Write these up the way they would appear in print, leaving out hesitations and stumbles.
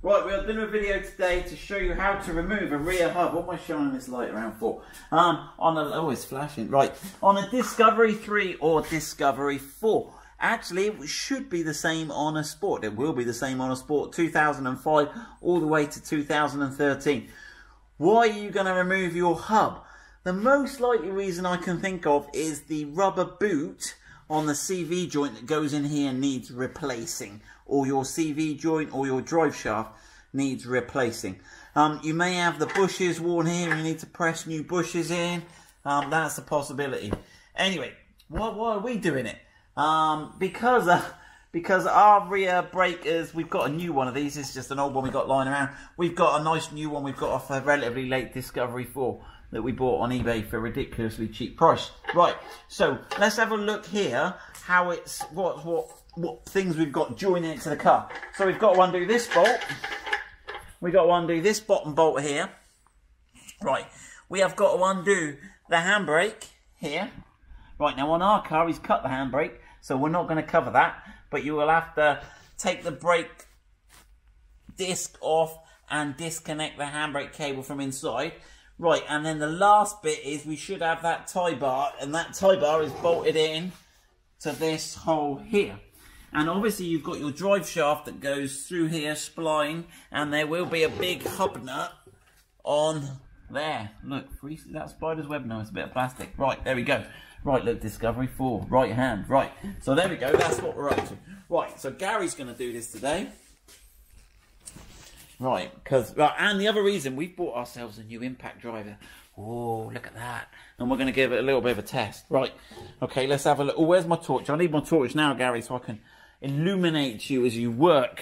Right, we are doing a video today to show you how to remove a rear hub. What am I showing this light around for? It's flashing. Right, on a Discovery 3 or Discovery 4. Actually, it should be the same on a Sport. It will be the same on a Sport 2005 all the way to 2013. Why are you going to remove your hub? The most likely reason I can think of is the rubber boot on the CV joint that goes in here needs replacing, or your CV joint or your drive shaft needs replacing. You may have the bushes worn here, you need to press new bushes in. That's a possibility. Anyway, why are we doing it? Because our rear breakers, we've got a new one of these. It's just an old one we got lying around. We've got a nice new one we've got off a relatively late Discovery 4 that we bought on eBay for a ridiculously cheap price. Right, so let's have a look here how it's what things we've got joining it to the car. So we've got to undo this bolt. We've got to undo this bottom bolt here. Right, we have got to undo the handbrake here. Right, now on our car he's cut the handbrake, so we're not going to cover that, but you will have to take the brake disc off and disconnect the handbrake cable from inside. Right, and then the last bit is we should have that tie bar, and that tie bar is bolted in to this hole here. And obviously you've got your drive shaft that goes through here, spline, and there will be a big hub nut on there. Look, that spider's web now, it's a bit of plastic. Right, there we go. Right, look, Discovery 4, right hand, right. So there we go, that's what we're up to. Right, so Gary's going to do this today. Right, and the other reason, we've bought ourselves a new impact driver. Oh, look at that. And we're going to give it a little bit of a test. Right, okay, let's have a look. Oh, where's my torch? I need my torch now, Gary, so I can illuminate you as you work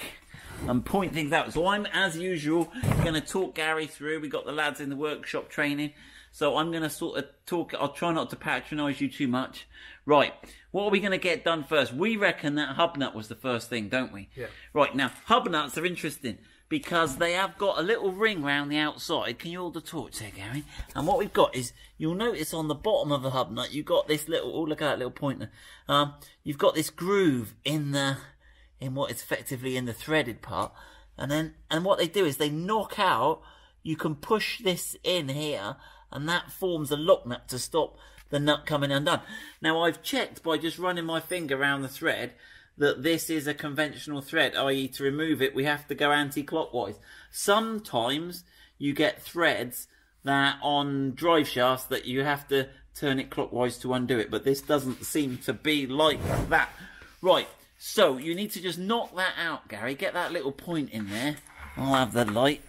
and point things out. So I'm, as usual, going to talk Gary through. We've got the lads in the workshop training. So I'm going to sort of talk, I'll try not to patronise you too much. Right, what are we going to get done first? We reckon that hub nut was the first thing, don't we? Yeah. Right, now, hub nuts are interesting, because they have got a little ring round the outside. Can you hold the torch there, Gary? And what we've got is, you'll notice on the bottom of the hub nut, you've got this little, oh, look at that little pointer. You've got this groove in the, in what is effectively in the threaded part. And then, and what they do is they knock out, you can push this in here, and that forms a lock nut to stop the nut coming undone. Now, I've checked by just running my finger around the thread, that this is a conventional thread, i.e. to remove it, we have to go anti-clockwise. Sometimes you get threads that on drive shafts that you have to turn it clockwise to undo it, but this doesn't seem to be like that. Right, so you need to just knock that out, Gary. Get that little point in there. I'll have the light.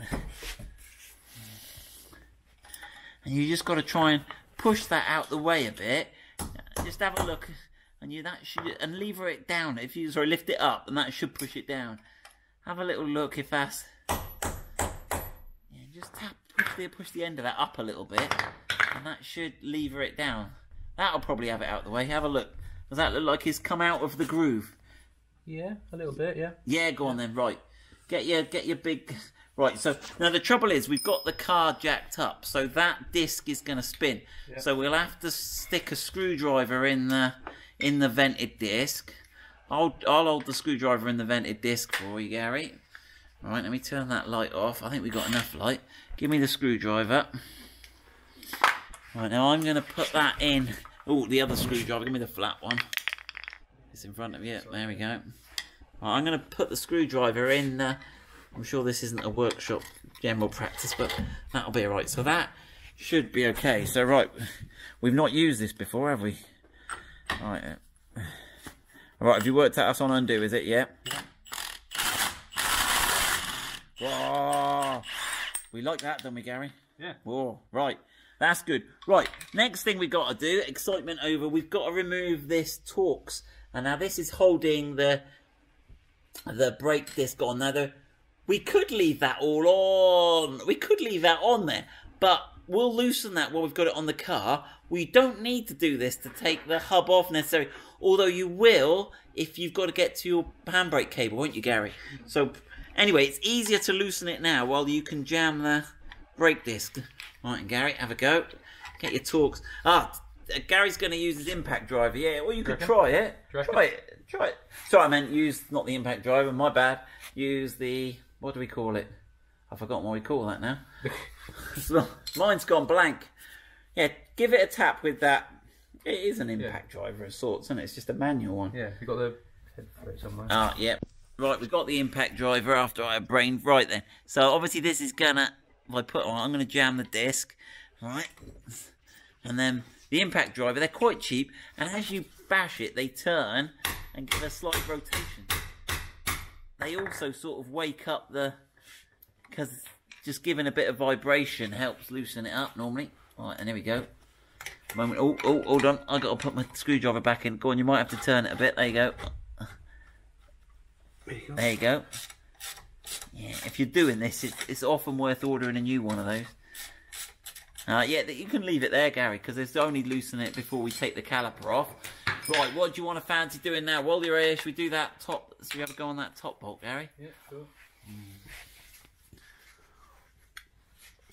And you just got to try and push that out the way a bit. Just have a look. And you that should and lever it down if you lift it up, and that should push it down. Have a little look if that's just tap push the end of that up a little bit, and that should lever it down. That'll probably have it out the way. Have a look. Does that look like it's come out of the groove? Yeah, a little bit, yeah. Yeah, go on then, right. Get your big right, so now the trouble is we've got the car jacked up, so that disc is gonna spin. Yeah. So we'll have to stick a screwdriver in the vented disc. I'll hold the screwdriver in the vented disc for you, Gary. All right, let me turn that light off. I think we've got enough light. Give me the screwdriver. Right, now I'm going to put that in. Oh, the other screwdriver. Give me the flat one. It's in front of you. There we go. Right, I'm going to put the screwdriver in. I'm sure this isn't a workshop general practice, but that'll be all right. So that should be okay. So, right, we've not used this before, have we? Right. All right, have you worked out us on undo, is it? Yeah. Whoa. We like that, don't we, Gary? Yeah. Whoa. Right. That's good. Right. Next thing we've got to do, excitement over, we've got to remove this Torx. And now this is holding the brake disc on. Now, we could leave that all on. We could leave that on there. But we'll loosen that while we've got it on the car. We don't need to do this to take the hub off necessarily. Although you will if you've got to get to your handbrake cable, won't you, Gary? So anyway, it's easier to loosen it now while you can jam the brake disc. Right, and Gary, have a go. Get your Torx. Gary's going to use his impact driver. Yeah, well, you could try it. Try it. Sorry, I meant use, not the impact driver, my bad. Use the What do we call it? I've forgotten what we call that now. Mine's gone blank. Yeah, give it a tap with that. It is an impact driver of sorts, isn't it? It's just a manual one. Yeah, you've got the head for it somewhere. Ah, yeah. Right, we've got the impact driver after I brained. Right then. So obviously this is gonna, if I put on, I'm gonna jam the disc, right? And then the impact driver, they're quite cheap, and as you bash it, they turn and give a slight rotation. They also sort of wake up the, because just giving a bit of vibration helps loosen it up normally. Right, and there we go. Moment. Oh, oh, hold on. I've got to put my screwdriver back in. Go on, you might have to turn it a bit. There you go. There you go. Yeah, if you're doing this, it's often worth ordering a new one of those. Yeah, you can leave it there, Gary, because there's only loosening it before we take the caliper off. Right, what do you want to fancy doing now? While you're here, should we do that top? Should we have a go on that top bolt, Gary? Yeah, sure.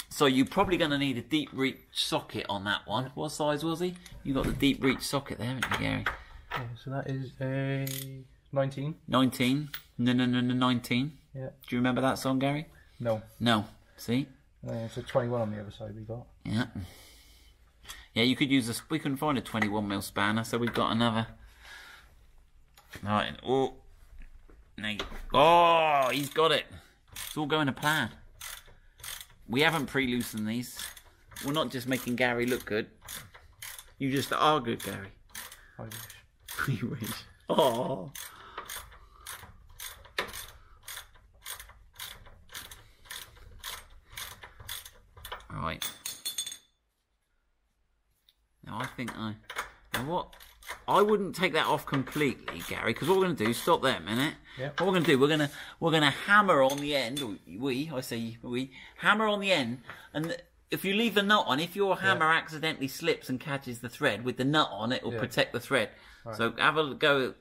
So you're probably going to need a deep reach socket on that one. What size was he? You got the deep reach socket there, haven't you, Gary? Yeah, so that is a 19. 19. No, no, no, no, 19. Yeah. Do you remember that song, Gary? No. No. See? It's a 21 on the other side we got. Yeah. Yeah, you could use a. We couldn't find a 21mm spanner, so we've got another. Right. Oh. Oh, he's got it. It's all going to plan. We haven't pre-loosened these. We're not just making Gary look good. You just are good, Gary. I wish. You wish. Oh. Right. Now I think I. Now what? I wouldn't take that off completely, Gary, because what we're going to do, stop there a minute. Yep. What we're going to do, we're going to hammer on the end, or I say we, hammer on the end, and if you leave the nut on, if your hammer accidentally slips and catches the thread with the nut on, it will protect the thread. Right. So have a go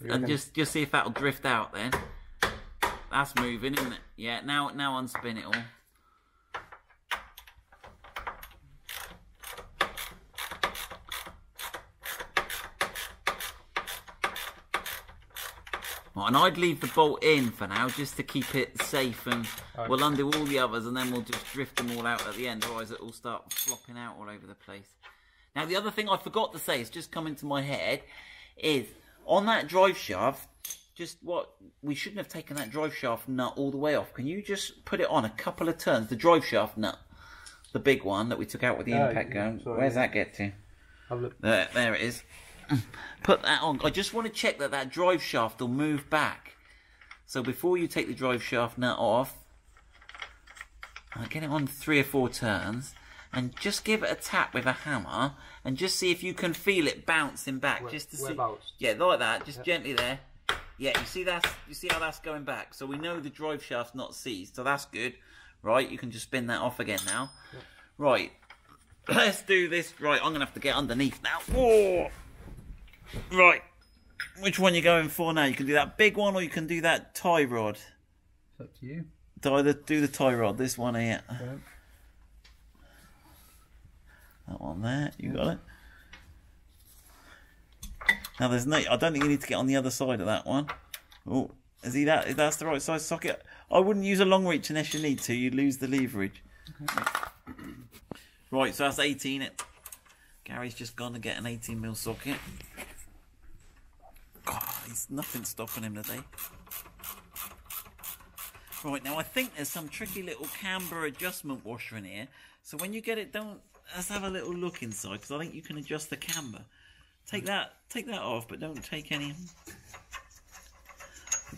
and just see if that'll drift out then. That's moving, isn't it? Yeah, now unspin it all. Right, and I'd leave the bolt in for now just to keep it safe, and we'll undo all the others and then we'll just drift them all out at the end, otherwise it'll start flopping out all over the place. Now the other thing I forgot to say, it's just come into my head, is on that drive shaft, just what we shouldn't have taken that drive shaft nut all the way off. Can you just put it on a couple of turns, the drive shaft nut, the big one that we took out with the impact gun? Where's that get to? Have a look. There it is. Put that on. I just want to check that that drive shaft will move back. So before you take the drive shaft nut off, I'll get it on 3 or 4 turns and just give it a tap with a hammer and just see if you can feel it bouncing back. Just to see. Bounced. Yeah, like that. Just gently there. Yeah, you see that? You see how that's going back? So we know the drive shaft's not seized. So that's good, right? You can just spin that off again now, right? Let's do this. Right, I'm gonna have to get underneath now. Whoa! Right, which one are you going for now? You can do that big one or you can do that tie rod. It's up to you. Do the tie rod, this one here. Right. That one there, you got it. Now there's no, I don't think you need to get on the other side of that one. Oh, is that's the right size socket? I wouldn't use a long reach unless you need to, you lose the leverage. Okay. Right, so that's 18. Gary's just gone to get an 18mm socket. God, there's nothing stopping him today. Right, now I think there's some tricky little camber adjustment washer in here. So when you get it, don't. Let's have a little look inside, because I think you can adjust the camber. Take that off, but don't take any.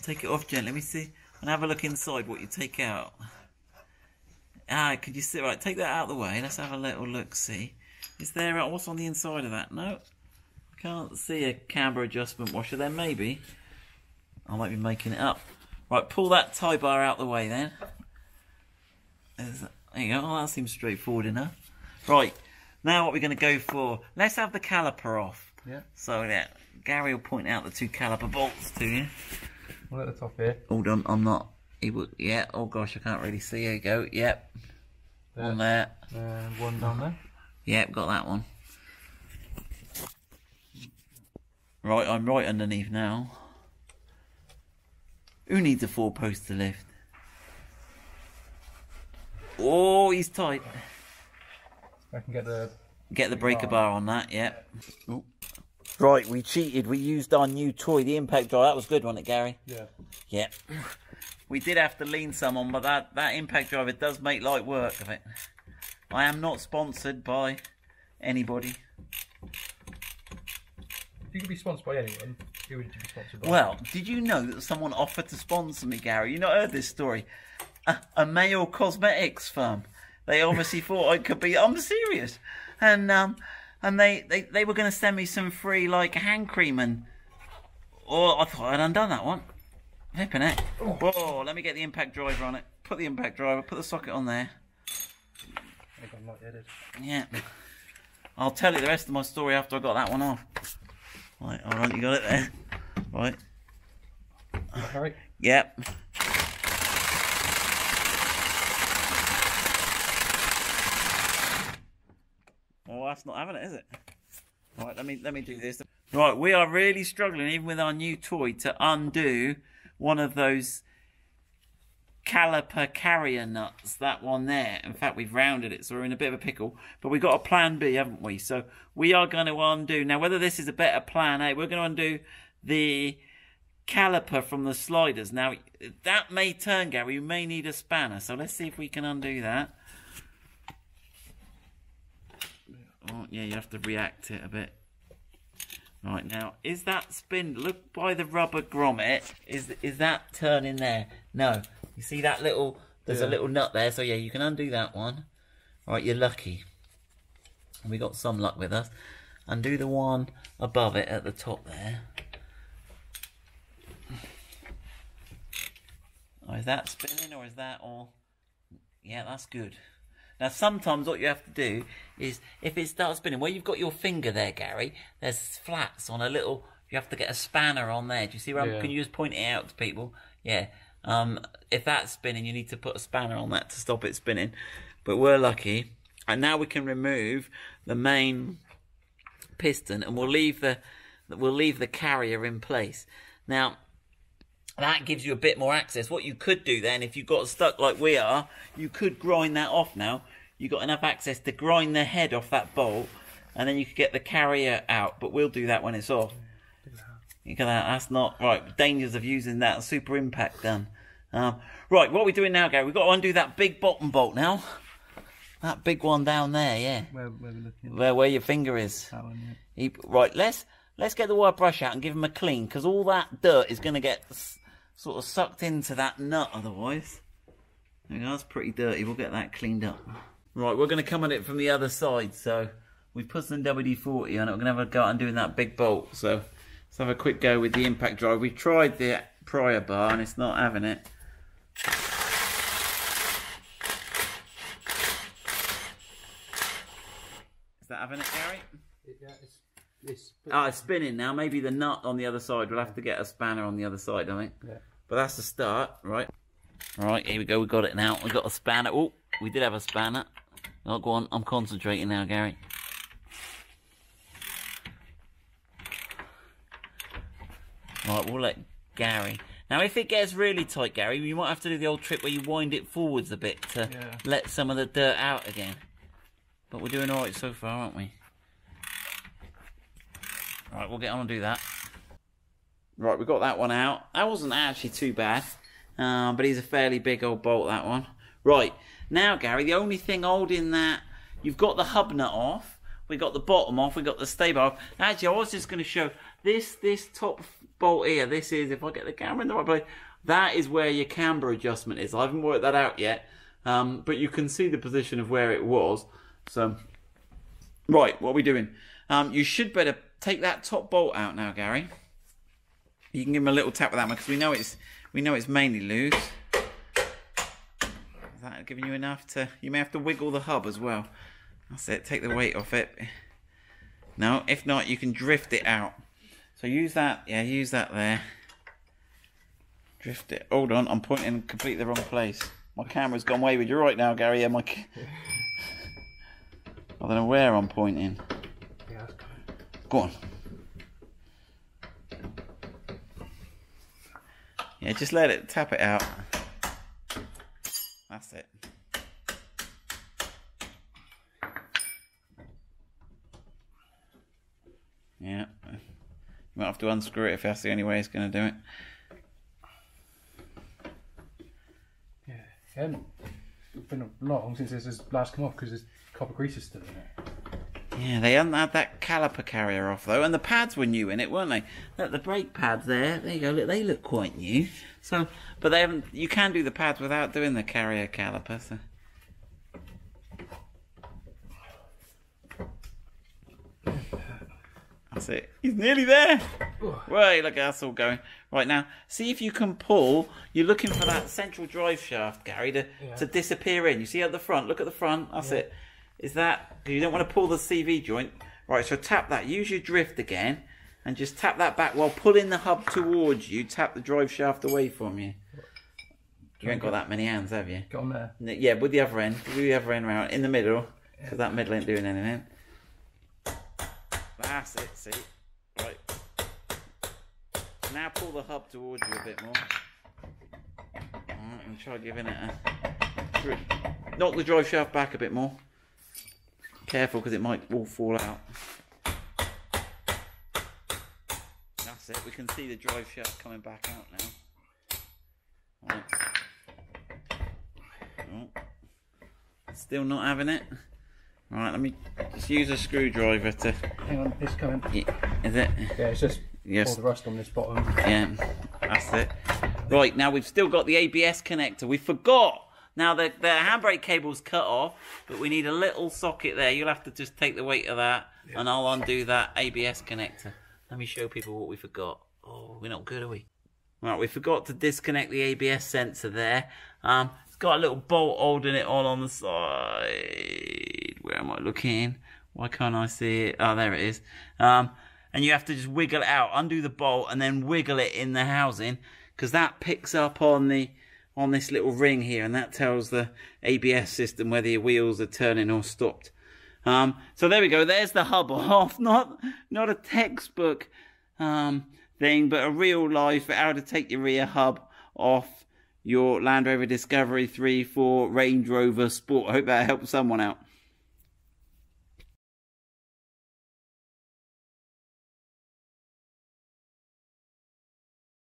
Take it off gently. Let me see, and have a look inside what you take out. Ah, could you see? Right, take that out of the way. Let's have a little look. See, is there? What's on the inside of that? No. Can't see a camber adjustment washer there, maybe. I might be making it up. Right, pull that tie bar out the way then. There you go. Oh, that seems straightforward enough. Right, now what we're going to go for, let's have the caliper off. Yeah. So, yeah, Gary will point out the 2 caliper bolts to you. One at the top here. Hold on, I'm not. He will, yeah, oh gosh, I can't really see. There you go, yep. There. One there. One down there. Yep, got that one. Right, I'm right underneath now. Who needs a 4-poster lift? Oh, he's tight. I can get the breaker bar on that, yeah. Ooh. Right, we cheated. We used our new toy, the impact driver. That was good, wasn't it, Gary? Yeah. Yeah. We did have to lean some on, but that impact driver does make light work of it. I am not sponsored by anybody. If you could be sponsored by anyone, who would you be sponsored by? Well, did you know that someone offered to sponsor me, Gary? You've not heard this story. A male cosmetics firm. They obviously thought I could be... I'm serious. And they were going to send me some free, like, hand cream and... Oh, I thought I'd undone that one. Flipping it. Oh, let me get the impact driver on it. Put the impact driver, put the socket on there. I think I'm light-headed. Yeah. I'll tell you the rest of my story after I got that one off. Right, all right, you got it there. Right. All right. Yep. Oh, that's not having it, is it? Right, let me do this. Right, we are really struggling, even with our new toy, to undo one of those caliper carrier nuts, that one there. In fact, we've rounded it, so we're in a bit of a pickle. But we've got a plan B, haven't we? So we are going to undo. Now, whether this is a better plan A, we're going to undo the caliper from the sliders. Now, that may turn, Gary. You may need a spanner. So let's see if we can undo that. Oh, yeah, you have to react it a bit. Right, now, is that spindle, look by the rubber grommet, is that turning there? No. You see that little, there's a little nut there, so yeah, you can undo that one. Right, you're lucky. We got some luck with us. Undo the one above it at the top there. Oh, is that spinning or is that all? Yeah, that's good. Now, sometimes what you have to do is, if it starts spinning, where you've got your finger there, Gary, there's flats on a little, you have to get a spanner on there. Do you see where I'm, can you just point it out to people? Yeah. If that's spinning, you need to put a spanner on that to stop it spinning. But we're lucky. And now we can remove the main piston and we'll leave the carrier in place. Now, that gives you a bit more access. What you could do then, if you got stuck like we are, you could grind that off now. You've got enough access to grind the head off that bolt, and then you could get the carrier out. But we'll do that when it's off. Look at that. That's not right. Dangers of using that super impact gun. Right, what are we doing now, Gary? We've got to undo that big bottom bolt now. That big one down there, yeah. Where we're looking. Where your finger is. That one, yeah. Right, let's get the wire brush out and give him a clean, because all that dirt is going to get sort of sucked into that nut otherwise. There we go, that's pretty dirty. We'll get that cleaned up. Right, we're going to come at it from the other side. So we put some WD-40 on it. We're going to have a go at undoing that big bolt. So let's have a quick go with the impact drive. We tried the prior bar and it's not having it. Is that having it, Gary? Yeah, it's spinning. Oh, it's spinning now. Maybe the nut on the other side. We'll have to get a spanner on the other side, I think. Yeah. But that's the start, right? Right, here we go. We've got it now. We've got a spanner. Oh, we did have a spanner. Oh, go on. I'm concentrating now, Gary. Right, we'll let Gary. Now, if it gets really tight, Gary, you might have to do the old trick where you wind it forwards a bit to let some of the dirt out again. But we're doing all right so far, aren't we? Right, we'll get on and do that. Right, we got that one out. That wasn't actually too bad, but he's a fairly big old bolt, that one. Right, now, Gary, the only thing holding that, you've got the hub nut off, we got the bottom off, we got the stable off. Actually, I was just going to show this top bolt here, this is, if I get the camera in the right place, that is where your camber adjustment is. I haven't worked that out yet, but you can see the position of where it was. So, right, what are we doing? You should better take that top bolt out now, Gary. You can give him a little tap with that one, because we know it's mainly loose. Is that giving you enough to, you may have to wiggle the hub as well. That's it, take the weight off it. No, if not, you can drift it out. So use that, yeah, use that there. Drift it, hold on, I'm pointing completely the wrong place. My camera's gone wayward, you're right now, Gary. Yeah, I don't know where I'm pointing. Yeah, that's good. Go on. Yeah, just let it, tap it out. That's it. Might have to unscrew it if that's the only way it's going to do it. Yeah, it's been long since this has last come off because there's copper grease is still in it. Yeah, they hadn't had that caliper carrier off though, and the pads were new in it, weren't they? Look, the brake pads there you go, look, they look quite new. So, but they haven't, you can do the pads without doing the carrier caliper, so. That's it, he's nearly there! Right, look, that's all going. Right now, see if you can pull, you're looking for that central drive shaft, Gary, to disappear in. You see at the front, look at the front, that's it. Is that, you don't want to pull the CV joint. Right, so tap that, use your drift again, and just tap that back while pulling the hub towards you, tap the drive shaft away from you. You ain't got that many hands, have you? Got on there. Yeah, with the other end, round, in the middle, because that middle ain't doing anything. That's it, see? Right. Now pull the hub towards you a bit more. Alright, I'm try giving it a drift. Knock the drive shaft back a bit more. Careful, because it might all fall out. That's it. We can see the drive shaft coming back out now. Right. Oh. Still not having it. Right, let me just use a screwdriver to. Hang on, it's coming. Yeah. Is it? Yeah, it's just all the rust on this bottom. Yeah, that's it. Right, now we've still got the ABS connector. We forgot. Now the handbrake cable's cut off, but we need a little socket there. You'll have to just take the weight of that, and I'll undo that ABS connector. Let me show people what we forgot. Oh, we're not good, are we? Right, we forgot to disconnect the ABS sensor there. It's got a little bolt holding it all on the side. Where am I looking? Why can't I see it? Oh, there it is. And you have to just wiggle it out, undo the bolt, and then wiggle it in the housing, because that picks up on the on this little ring here, and that tells the ABS system whether your wheels are turning or stopped. So there we go, there's the hub off. Not a textbook thing, but a real life for how to take your rear hub off your Land Rover Discovery 3, 4, Range Rover Sport. I hope that helps someone out.